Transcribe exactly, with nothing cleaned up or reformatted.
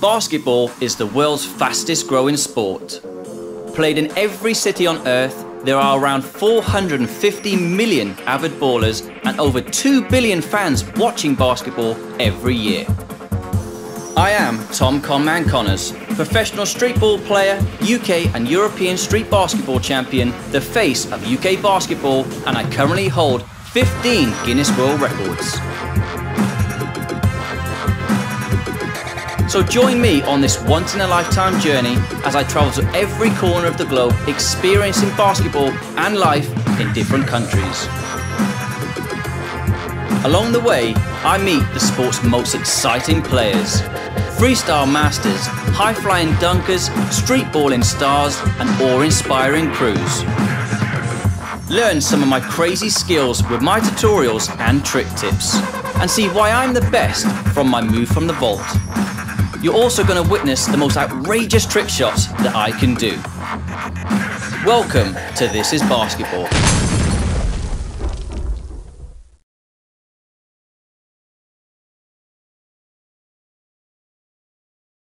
Basketball is the world's fastest growing sport. Played in every city on earth, there are around four hundred fifty million avid ballers and over two billion fans watching basketball every year. I am Tom Conman Connors, professional street ball player, U K and European street basketball champion, the face of U K basketball, and I currently hold fifteen Guinness World Records. So join me on this once-in-a-lifetime journey as I travel to every corner of the globe, experiencing basketball and life in different countries. Along the way, I meet the sport's most exciting players. Freestyle masters, high-flying dunkers, streetballing stars, and awe-inspiring crews. Learn some of my crazy skills with my tutorials and trick tips, and see why I'm the best from my move from the vault. You're also going to witness the most outrageous trick shots that I can do. Welcome to This Is Basketball.